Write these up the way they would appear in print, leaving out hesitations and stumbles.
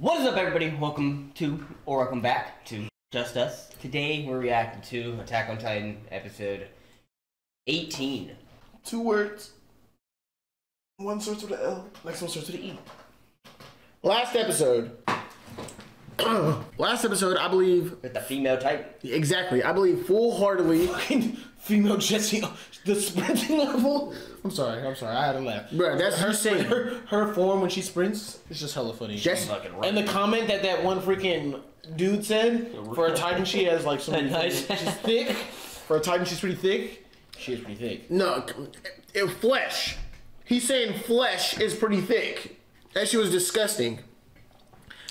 What is up, everybody? Welcome back to Just Us. Today we're reacting to Attack on Titan episode 18. Two words. One starts with an L, next one starts with an E. Last episode, I believe... With the female Titan. Exactly. I believe full-heartedly... Fucking female Jessie. The sprinting level. I'm sorry. I had to laugh. Bro, that's her form when she sprints is just hella funny. Jessie. And the comment that one freaking dude said, for a Titan she has like some... Nice. She's thick. For a Titan she's pretty thick. She is pretty thick. No. Flesh. He's saying flesh is pretty thick. That shit was disgusting.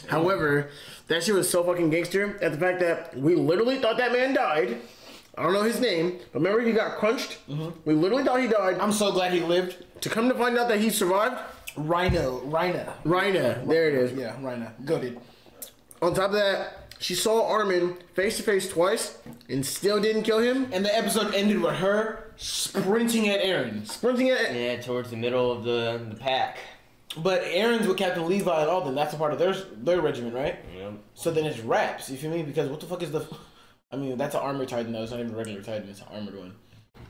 However, that shit was so fucking gangster at the fact that we literally thought that man died. I don't know his name, but remember he got crunched? Mm-hmm. We literally thought he died. I'm so glad he lived. To come to find out that he survived? Rhina. There it is. Yeah, Rhina. Goated. On top of that, she saw Armin face to face twice and still didn't kill him. And the episode ended with her sprinting at Eren. Yeah, towards the middle of the pack. But Eren's with Captain Levi and all them. That's a part of their regiment, right? Yeah. So then it's wraps, you feel me? Because what the fuck is the... I mean, that's an armored Titan, though. It's not even a regular Titan. It's an armored one.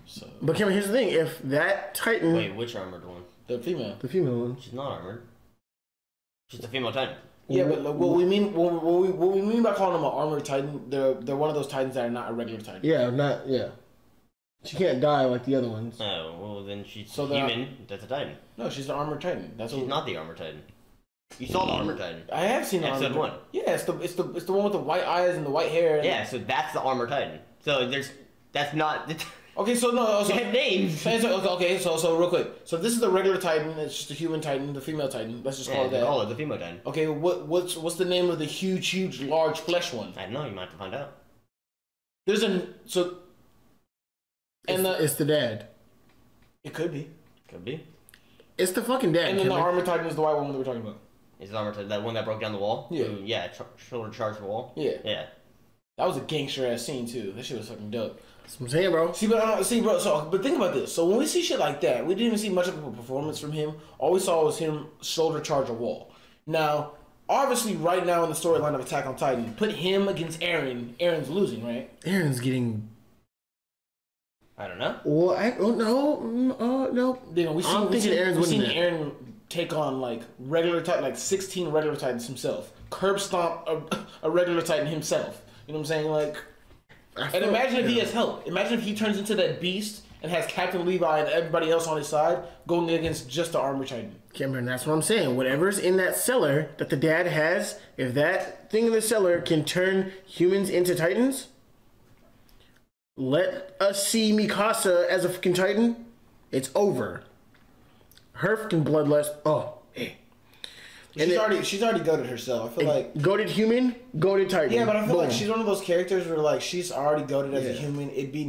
So... But, Cameron, here's the thing. If that Titan... Wait, which armored one? The female. The female one. She's not armored. She's the female Titan. Yeah, but like, what we mean by calling them an armored Titan, they're one of those Titans that are not a regular Titan. Yeah, not... Yeah. She can't die like the other ones. Oh, well then she's human. That's a Titan. No, she's the armored Titan. She's not the armored Titan. You saw the armored Titan. I have seen the episode one. Yeah, it's the one with the white eyes and the white hair. And yeah, so that's the armored Titan. So that's not. Okay, so no. So, they have names. So real quick. So this is the regular Titan. It's just the human Titan, the female Titan. Let's just call it that. Call it the female Titan. Okay, what's the name of the huge, large flesh one? I don't know. You might have to find out. There's a so. And it's the dad. It could be. It's the fucking dad. And then the armored Titan is the white one that we're talking about. Is the armored Titan that one that broke down the wall? Yeah. Who, yeah. Shoulder charged the wall. Yeah. Yeah. That was a gangster ass scene too. That shit was fucking dope. That's what I'm saying, bro. See, bro. So, but think about this. So when we see shit like that, we didn't even see much of a performance from him. All we saw was him shoulder charge a wall. Now, obviously, right now in the storyline of Attack on Titan, put him against Eren. Eren's losing, right? Eren's getting. I don't know. Well, no. You know, we've seen Eren take on like regular Titan, like 16 regular Titans himself. Curb stomp a regular Titan himself. You know what I'm saying? Like, and imagine if he has help. Imagine if he turns into that beast and has Captain Levi and everybody else on his side going against just the armored Titan. Cameron, that's what I'm saying. Whatever's in that cellar that the dad has, if that thing in the cellar can turn humans into Titans. Let us see Mikasa as a fucking Titan. It's over. Her fucking bloodlust. Oh, hey. And she's already goated herself. I feel like goated human, goated Titan. Yeah, but I feel like she's one of those characters where like she's already goated as a human. It'd be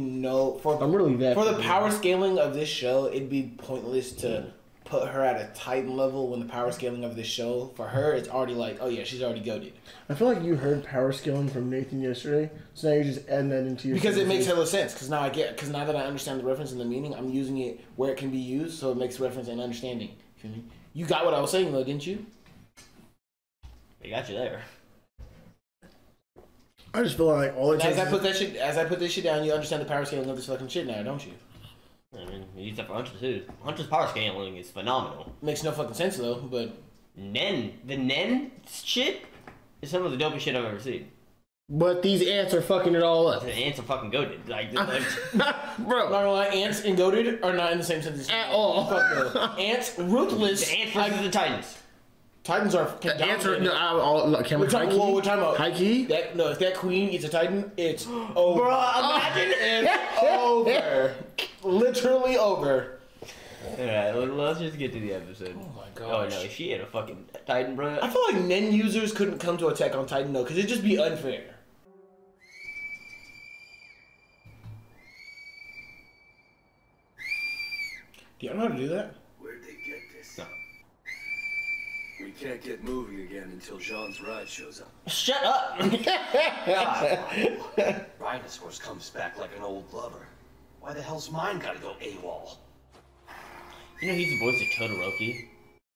for the power scaling of this show. It'd be pointless to put her at a Titan level when the power scaling of this show for her. It's already like, oh yeah, she's already goated. I feel like you heard power scaling from Nathan yesterday, so now you're just adding that into your because it makes hella sense. Because now that I understand the reference and the meaning, I'm using it where it can be used, so it makes reference and understanding. You got what I was saying though, didn't you? They got you there. I just feel like all it takes. As I put this shit down, you understand the power scaling of this fucking shit now, don't you? I mean, you use that for Hunter too. Hunter's power scaling is phenomenal. Makes no fucking sense though, but... The Nen shit is some of the dopest shit I've ever seen. But these ants are fucking it all up. The ants are fucking goated. Like bro. Not like ants and goated are not in the same sentence. At all. Fuck no. Ants, ruthless. The ants versus the Titans. Titans are fucking dominated. We're talking about high-key? No, if that queen is a Titan, it's over. Bro, imagine it's over. Literally over. Alright, let's just get to the episode. Oh my gosh. Oh no, she had a fucking Titan, bro. I feel like Nen users couldn't come to Attack on Titan though, because it'd just be unfair. Do y'all know how to do that? Where'd they get this? No. We can't get moving again until Jean's ride shows up. Shut up! Rhinosaurus comes back like an old lover. Why the hell's mine gotta go AWOL? You know he's the voice of Todoroki.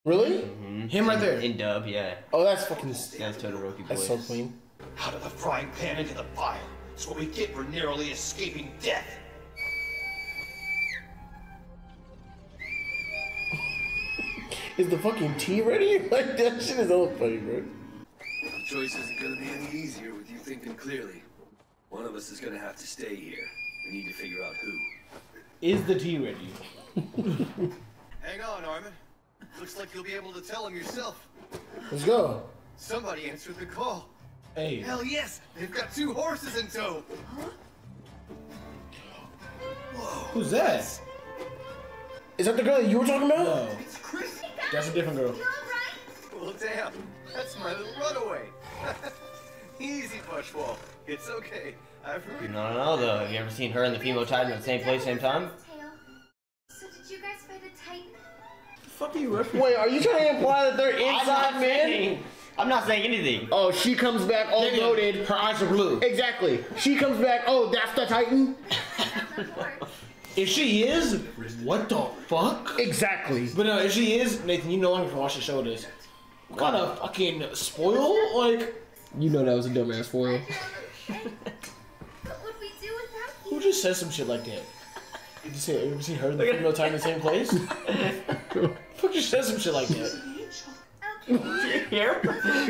Really? Mm-hmm. Him right there? In dub, yeah. Oh, that's fucking... That's Todoroki voice. That's so clean. Out of the frying pan into the fire. That's what we get for narrowly escaping death. Is the fucking tea ready? Like, that shit is all funny, bro. The choice isn't gonna be any easier with you thinking clearly. One of us is gonna have to stay here. We need to figure out who. Is the tea ready? Hang on, Armin. Looks like you'll be able to tell him yourself. Let's go. Somebody answered the call. Hey. Hell yes! They've got two horses in tow! Huh? Whoa. Who's that? Is that the girl that you were talking about? No. It's Krista. That's a different girl. Right. Well, damn. That's my little runaway. Easy, Bushwall. It's okay. I've heard. No, though. Have you ever seen her and the female Titan at the same place, same time? So did you guys fight a Titan? The fuck are you referencing? Wait, are you trying to imply that they're inside men? I'm not saying anything. Oh, she comes back all loaded. Her eyes are blue. Exactly. She comes back. Oh, that's the Titan. If she is, what the fuck? Exactly. But no, if she is, Nathan, you know I'm gonna watch the show this. What kind of fucking spoil? Like, you know that was a dumbass foil. What would we do without you? Who just says some shit like that? Did you say, have you seen her and the female Titan in the same place? Who just says some shit like that? Here?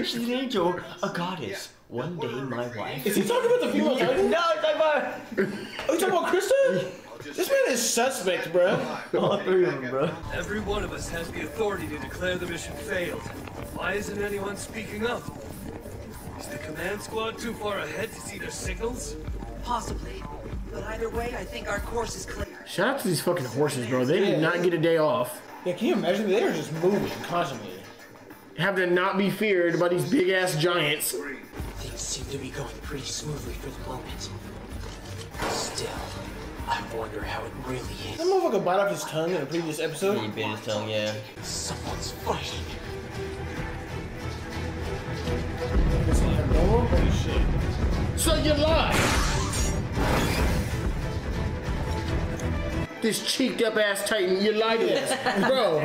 She's an angel. A goddess. One day my wife. Is he talking about the female Titan? No, he's talking about... Are you talking about Krista? This man is suspect, bro. All three of them, bro. Every one of us has the authority to declare the mission failed. Why isn't anyone speaking up? Is the command squad too far ahead to see their signals? Possibly. But either way, I think our course is clear. Shout out to these fucking horses, bro. They did not get a day off. Yeah, can you imagine? They are just moving constantly. Have to not be feared by these big-ass giants. Things seem to be going pretty smoothly for the moment. Still, I wonder how it really is. That motherfucker bite off his tongue in a previous episode. He bit his tongue, yeah. Someone's fighting. It's like a normal shit. So you lie! This cheeked-up-ass Titan, you lied to us, bro. Look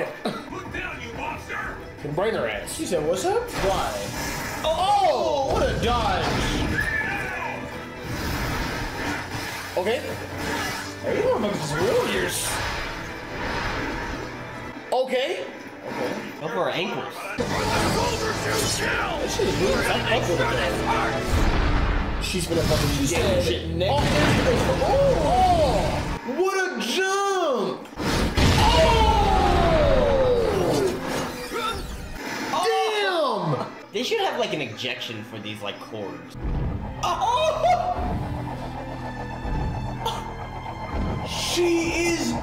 down, you monster! And brain her ass. She said, what's up? Why? Oh, what a dodge. Okay. Hey, you want to make this real years. Okay. Okay. Up her ankles. That shit is really up with her. She's gonna fucking use that shit next. Oh, what a jump! Oh! They should have like an ejection for these like cords. Oh! She is. Oh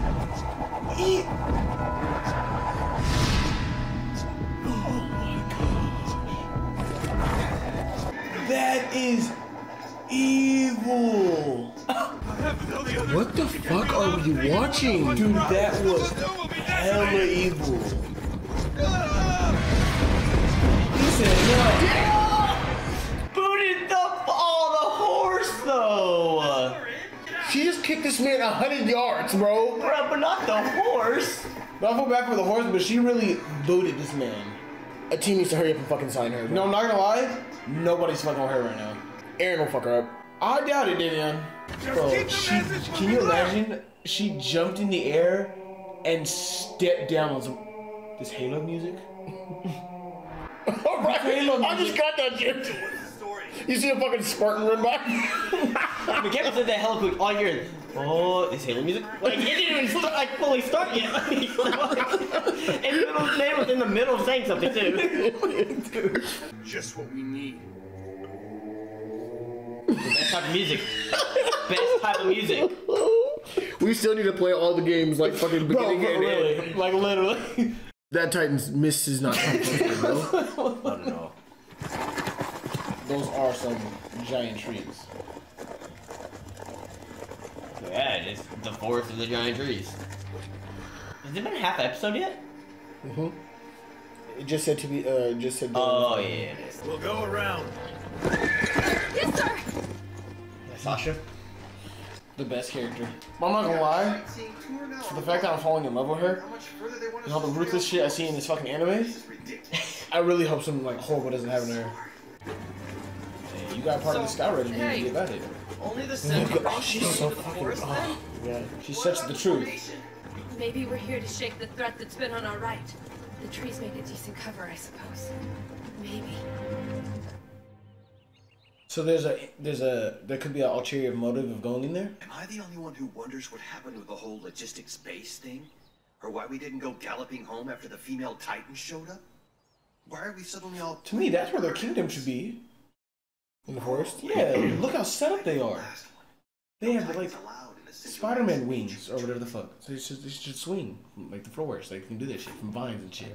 my god! That is evil. What the fuck are we watching, dude? That was hella evil. Booted up all the horse though. She just kicked this man 100 yards, bro. Bro, but not the horse. But I feel bad for the horse, but she really booted this man. A team needs to hurry up and fucking sign her. Bro. No, I'm not gonna lie. Nobody's fucking on her right now. Eren will fuck her up. I doubt it, Davion. Bro, can you imagine? She jumped in the air and stepped down on some this Halo music. All right, I just got that shit. You see a fucking Spartan run by? The captain said that hella quick. All you hear, oh, is Halo music? Like, it didn't even start, like, fully start yet. And the man was in the middle of saying something, too. Just what we need. The best type of music. Best type of music. We still need to play all the games, like, fucking beginning and end. Like, literally. That Titan's miss is not something, bro. I don't know. Those are some giant trees. Yeah, it's the forest of the giant trees. Has it been a half episode yet? Mm-hmm. It just said to be, just said... Oh, yeah. We'll go around. Yes, sir! Sasha? the best character. But I'm not gonna lie, the fact that I'm falling in love with her, and all the ruthless shit I see in this fucking anime, I really hope something like horrible doesn't happen to her. Hey, you got part of the Sky Regiment to get back here. Only the she's so fucking oh, yeah, she sets the truth. Maybe we're here to shake the threat that's been on our right. The trees make a decent cover, I suppose. Maybe. So there could be an ulterior motive of going in there? Am I the only one who wonders what happened with the whole logistics base thing? Or why we didn't go galloping home after the female Titan showed up? Why are we suddenly all... To me, that's where their kingdom should be. In the forest? Yeah, look how set up they are. They have, like, Spider-Man wings, or whatever the fuck. So they should swing, like, the floors. They can do that shit from vines and shit.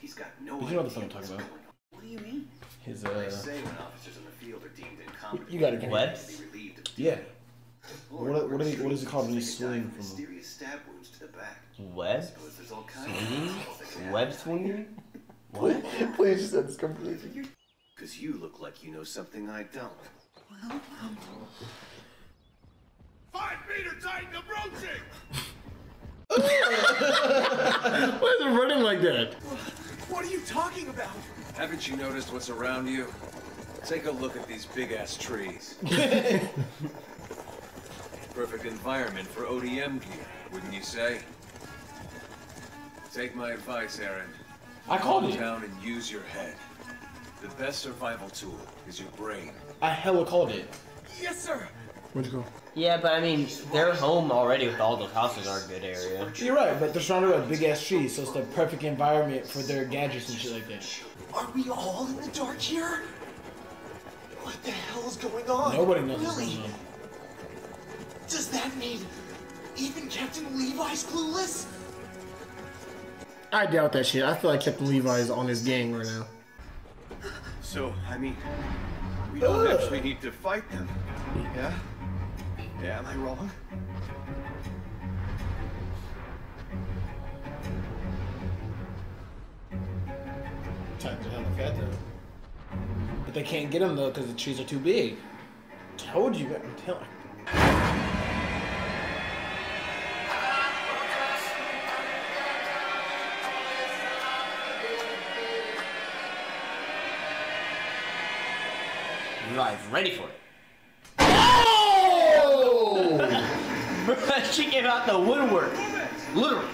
He's got no idea. But you know what the fuck I'm talking about. What do you mean? His, you gotta get what? Yeah. What is it called when you swing from them? Web? Swinging? Web swinging? What? Please just end this conversation. Because you look like you know something I don't. Well, 5 meter Titan approaching! Why is it running like that? What are you talking about? Haven't you noticed what's around you? Take a look at these big-ass trees. Perfect environment for ODM gear, wouldn't you say? Take my advice, Eren. I called you. Calm down and use your head. The best survival tool is your brain. I hella called it. Yes, sir. Where'd you go? Yeah, but I mean, they're home already with all those houses are a good area. You're right, but they're surrounded by big-ass trees, so it's the perfect environment for their gadgets and shit like that. Are we all in the dark here? What the hell is going on? Nobody knows what's going on. Does that mean even Captain Levi's clueless? I doubt that shit. I feel like Captain Levi is on his gang right now. So, I mean, we don't actually need to fight them, yeah? Yeah, am I wrong? Titan's hella fat though. But they can't get him though because the trees are too big. Told you, I'm telling. Live, ready for it. Oh! She came out the woodwork. Literally.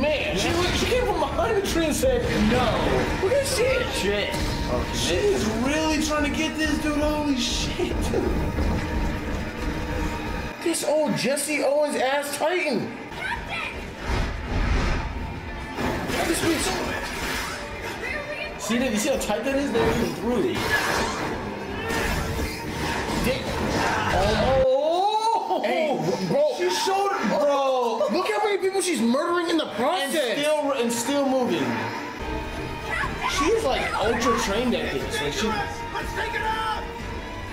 Man, she came from behind the tree and said, no. Look at shit. Shit. Oh, she is really trying to get this dude. Holy shit. This old Jesse Owens ass Titan. Captain! This bitch. See that? You see how tight that is? They went through it. Oh, hey, bro! She showed, bro. Look how many people she's murdering in the process, and still moving. She's like ultra trained at this. Like she. Let's take it up.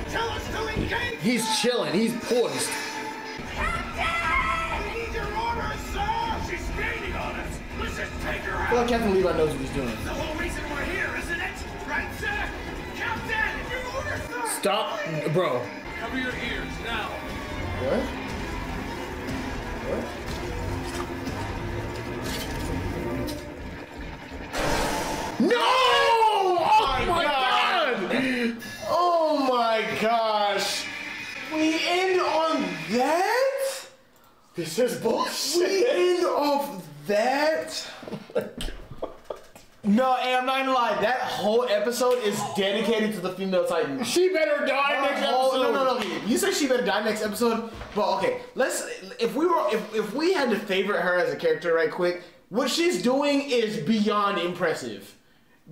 Tell us to engage. He's chilling. He's poised. Captain! We need your orders, sir. She's gaining on us. Let's just take her out. Well, Captain Levi knows what he's doing. The whole reason we're here, isn't it? Right, sir? Captain, your orders, sir. Stop, bro. Cover your ears now. What? What? No! Oh my god! Oh my gosh! We end on that? This is bullshit. We end off that? Oh my god. No, hey, I'm not gonna lie. That whole episode is dedicated to the female Titan. She better die next episode. No. You said she better die next episode, but okay. Let's. If we had to favorite her as a character, right quick, what she's doing is beyond impressive.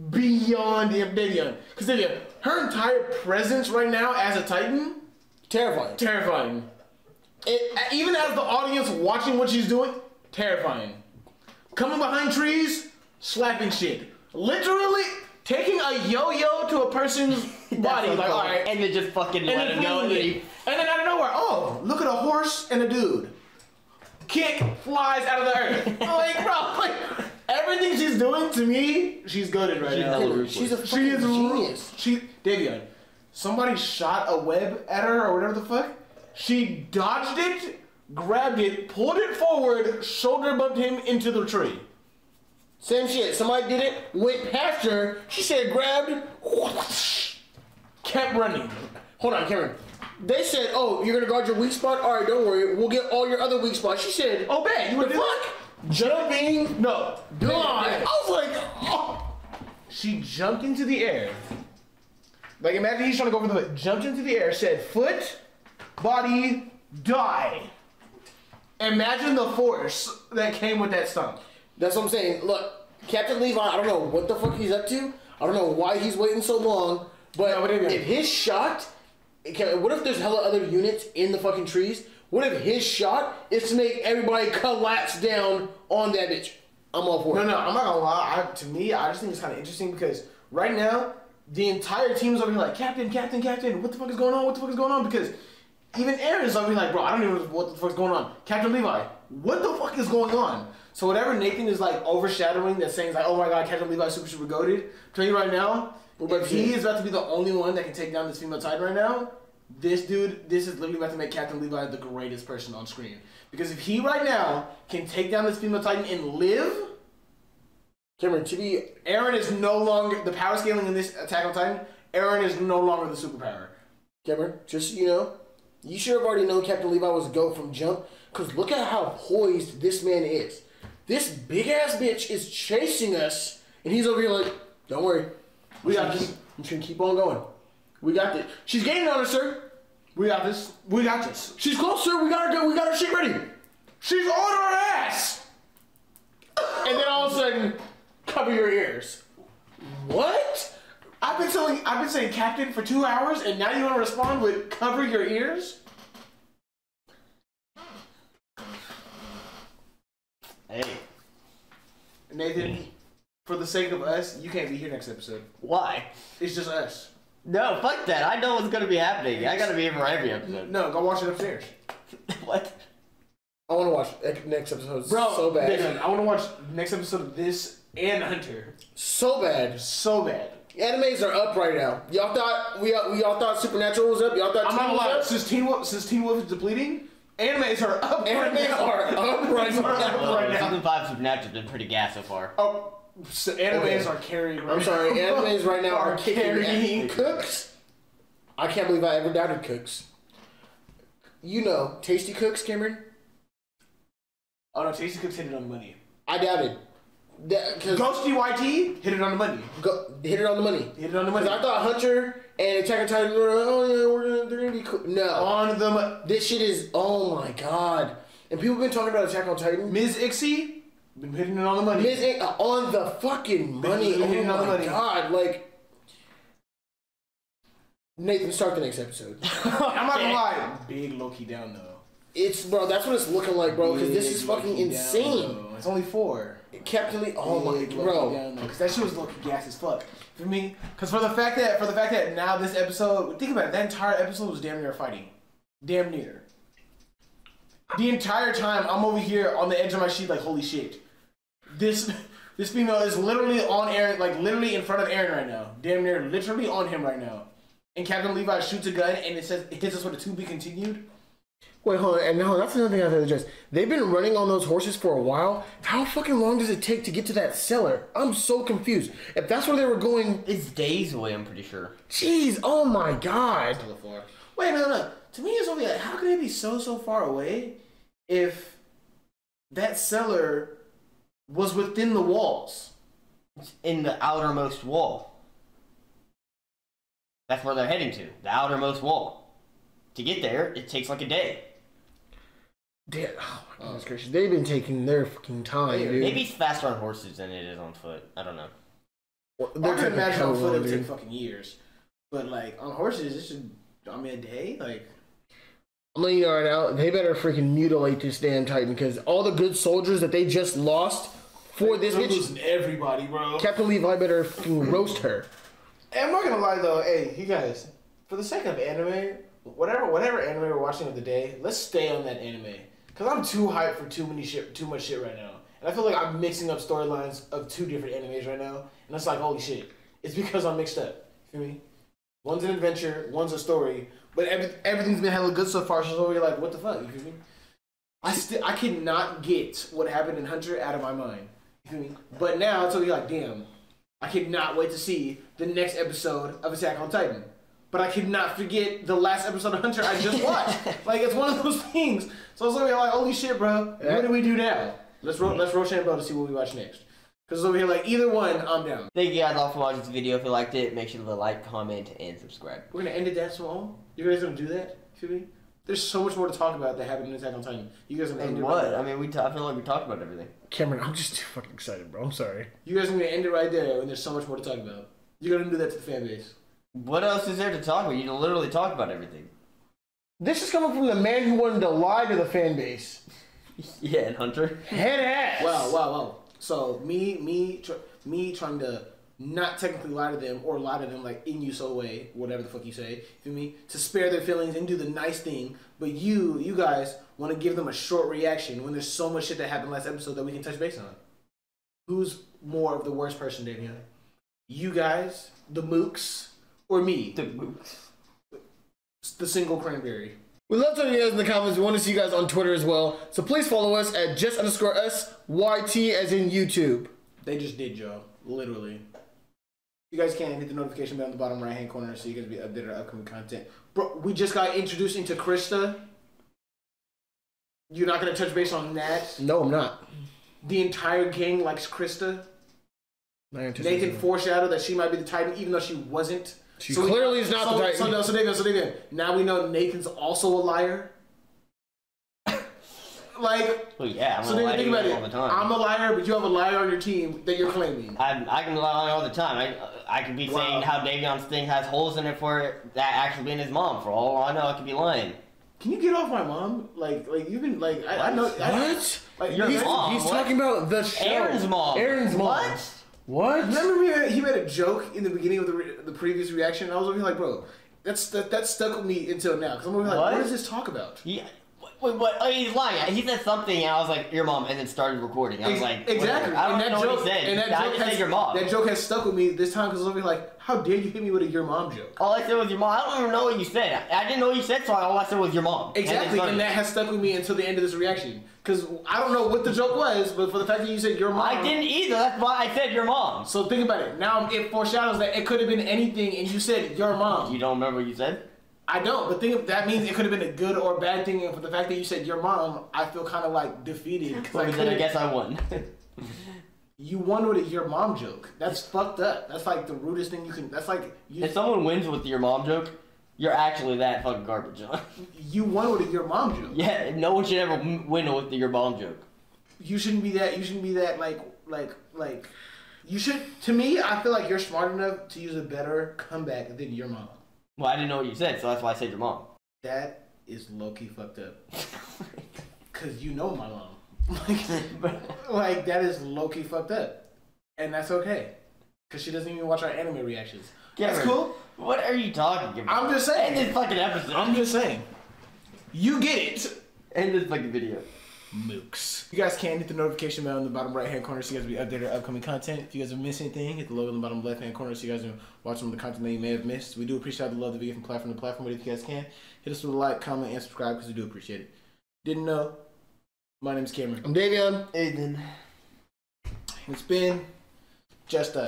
Beyond Davion, because Davion, her entire presence right now as a Titan, terrifying. Terrifying. Even as the audience watching what she's doing, terrifying. Coming behind trees. Slapping shit. Literally taking a yo-yo to a person's body. Like, all right. And then just fucking let him know. And then out of nowhere, oh, look at a horse and a dude. Kick flies out of the earth. Like, bro, like, everything she's doing to me, she's goated right now. She's a fucking genius. Davion, somebody shot a web at her or whatever the fuck, She dodged it, grabbed it, pulled it forward, shoulder bumped him into the tree. Same shit. Somebody did it, went past her. She said grabbed, whoosh, kept running. Hold on, Cameron. They said, oh, you're going to guard your weak spot? All right, don't worry. We'll get all your other weak spots. She said, oh, man, you would fuck? Jumping? No. God. I was like, oh. She jumped into the air. Like, imagine he's trying to go over the foot. Jumped into the air, said foot, body, die. Imagine the force that came with that stomp. That's what I'm saying. Look, Captain Levi, I don't know what the fuck he's up to. I don't know why he's waiting so long. But no, if his shot... Okay, what if there's hella other units in the fucking trees? What if his shot is to make everybody collapse down on that bitch? I'm all for it. No, I'm not gonna lie. To me, I just think it's kind of interesting because right now, the entire team's over here like, Captain, Captain, Captain, what the fuck is going on? What the fuck is going on? Because even Eren's over here like, bro, I don't even know what the fuck's going on. Captain Levi, what the fuck is going on? So whatever Nathan is like overshadowing that saying like, oh my god, Captain Levi super goated, tell you right now, but he is about to be the only one that can take down this female Titan right now. This dude, this is literally about to make Captain Levi the greatest person on screen. Because if he right now can take down this female Titan and live, Cameron, Eren is no longer the power scaling in this Attack on Titan. Eren is no longer the superpower. Cameron, just so you know, you should have already known Captain Levi was a goat from jump. Cause look at how poised this man is. This big ass bitch is chasing us, and he's over here like, don't worry. We got this. I'm just gonna keep on going. We got this. She's gaining on us, sir. We got this. We got this. She's close, sir. We got her. We got her shit ready. She's on her ass. And then all of a sudden, cover your ears. What? I've been saying Captain for 2 hours, and now you want to respond with cover your ears? Hey, Nathan. For the sake of us, you can't be here next episode. Why? It's just us. No, fuck that. I know what's going to be happening. I got to be here for every episode. No, go watch it upstairs. What? I want to watch next episode so bad. Nathan, I want to watch next episode of this and Hunter. So bad. So bad. Animes are up right now. Y'all thought y'all thought Supernatural was up? Y'all thought Teen Wolf was up? Since Teen Wolf is depleting, animes are up right now. Animes are up right now. Season 5 Supernatural did pretty gas so far. Oh. So animes are carrying right now. I'm sorry, animes right now are carrying Cooks. I can't believe I ever doubted Cooks. You know, Tasty Cooks, Cameron? Oh no, Tasty Cooks hit it on the money. I doubted. Ghost D.Y.T. hit it on the money. Hit it on the money. I thought Hunter and Attack on Titan were like, oh yeah, they're gonna be cool. No. On the money. This shit is, oh my god. And people have been talking about Attack on Titan. Ms. Ixie? Been hitting it on the money. On the fucking money. Oh my god, like... Nathan, start the next episode. I'm not gonna lie. Big low-key down, though. It's, bro, that's what it's looking like, bro, because this is fucking insane. Down, it's only 4. Oh my, bro. Because that shit was low-key gas as fuck. For me, because for the fact that now this episode, think about it, that entire episode was damn near fighting. Damn near. The entire time, I'm over here on the edge of my sheet like, holy shit. This female is literally on Eren, like literally in front of Eren right now. Damn near literally on him right now. And Captain Levi shoots a gun and it hits us with a "to be continued." Wait, hold on. And no, that's another thing I have to address. They've been running on those horses for a while. How fucking long does it take to get to that cellar? I'm so confused. If that's where they were going... It's days away, I'm pretty sure. Jeez, oh my god. Wait, no. To me, it's only like, how could it be so far away if that cellar was within the walls? It's in the outermost wall. That's where they're heading to, the outermost wall. To get there, it takes like a day. Damn, oh my goodness gracious. They've been taking their fucking time, dude. Maybe it's faster on horses than it is on foot. I don't know. Well, I can imagine on foot it would take fucking years. But like, on horses, it should, I mean, a day? Like... I'm letting you know right now, they better freaking mutilate this damn Titan, because all the good soldiers that they just lost for this bitch... They're losing everybody, bro. Captain Levi better fucking roast her. And I'm not gonna lie, though. Hey, you guys, for the sake of anime, whatever anime we're watching of the day, let's stay on that anime. Because I'm too hyped for too much shit right now. And I feel like I'm mixing up storylines of 2 different animes right now, and it's like, holy shit. It's because I'm mixed up. You feel me? One's an adventure, one's a story, But everything's been hella good so far. So we're like, what the fuck? You feel me? I cannot get what happened in Hunter out of my mind. You feel me? But now it's only like, damn, I cannot wait to see the next episode of Attack on Titan. But I cannot forget the last episode of Hunter I just watched. Like, it's one of those things. So I was literally like, holy shit, bro. Yeah. What do we do now? Let's Rochambeau to see what we watch next. Because over here, like, either one, I'm down. Thank you guys all for watching this video. If you liked it, make sure to like, comment, and subscribe. We're going to end it that small? You guys don't do that? Feel me? There's so much more to talk about that happened in Attack on Titan. You guys are going to end it right there. I mean, I feel like we talked about everything. Cameron, I'm just too fucking excited, bro. I'm sorry. You guys are going to end it right there, and there's so much more to talk about. You're going to do that to the fan base. What else is there to talk about? You literally talk about everything. This is coming from the man who wanted to lie to the fan base. Yeah, and Hunter. Head ass. Wow. So me trying to not technically lie to them or lie to them like in you so way, whatever the fuck you say, you know me, to spare their feelings and do the nice thing. But you guys want to give them a short reaction when there's so much shit that happened last episode that we can touch base on. Who's more of the worst person, Davion? You guys, the mooks, or me? The mooks. The single cranberry. We love talking to you guys in the comments. We want to see you guys on Twitter as well. So please follow us at just_us_YT as in YouTube. They just did, y'all. Literally. You guys can hit the notification bell in the bottom right hand corner so you guys be updated on upcoming content. Bro, we just got introduced into Krista. You're not going to touch base on that? No, I'm not. The entire gang likes Krista. Nathan foreshadowed that she might be the Titan even though she wasn't. She clearly is not the Titan. So now we know Nathan's also a liar. Like, well, yeah, I'm a liar. Think about it. All the time. I'm a liar, but you have a liar on your team that you're claiming. I can lie all the time. I could be saying how Davion's thing has holes in it for that actually being his mom. For all I know, I could be lying. Can you get off my mom? Like you've been like I know what? Like your mom? He's talking about the show. Eren's mom. Eren's mom. What? What? Remember he made a joke in the beginning of the previous reaction, and I was looking like, bro, that stuck with me until now. Because I'm like, what does this talk about? Yeah. What? Oh, he's lying. He said something, and I was like, your mom, and then started recording. I was like, exactly. I don't know what he said. And that joke has stuck with me this time because I was looking like, how dare you hit me with a your mom joke? All I said was your mom. I don't even know what you said. I didn't know what you said, so all I said was your mom. Exactly, and that has stuck with me until the end of this reaction. Because I don't know what the joke was, but for the fact that you said your mom. I didn't either. That's why I said your mom. So think about it. Now it foreshadows that it could have been anything, and you said your mom. You don't remember what you said? I don't, but think of that means it could have been a good or bad thing, and for the fact that you said your mom, I feel kind of like defeated. Well, then I guess I won. You won with a your mom joke. That's fucked up. That's like the rudest thing you can. That's like if someone wins with your mom joke. You're actually that fucking garbage, John. You won with your mom joke. Yeah, no one should ever win with your mom joke. You shouldn't be that. You shouldn't be that. Like. You should. To me, I feel like you're smart enough to use a better comeback than your mom. Well, I didn't know what you said, so that's why I said your mom. That is low-key fucked up. Cause you know my mom. Like that is low-key fucked up, and that's okay. Cause she doesn't even watch our anime reactions. Cameron, that's cool. What are you talking about? I'm just saying. End this fucking episode. I'm just saying. You get it. End this fucking video. Mooks. You guys can hit the notification bell in the bottom right hand corner so you guys will be updated on upcoming content. If you guys have missed anything, hit the logo in the bottom left hand corner so you guys can watch some of the content that you may have missed. We do appreciate the love that we get from platform to platform, but if you guys can, hit us with a like, comment, and subscribe because we do appreciate it. Didn't know? My name's Cameron. I'm Davion. Aiden. It's been Just Us.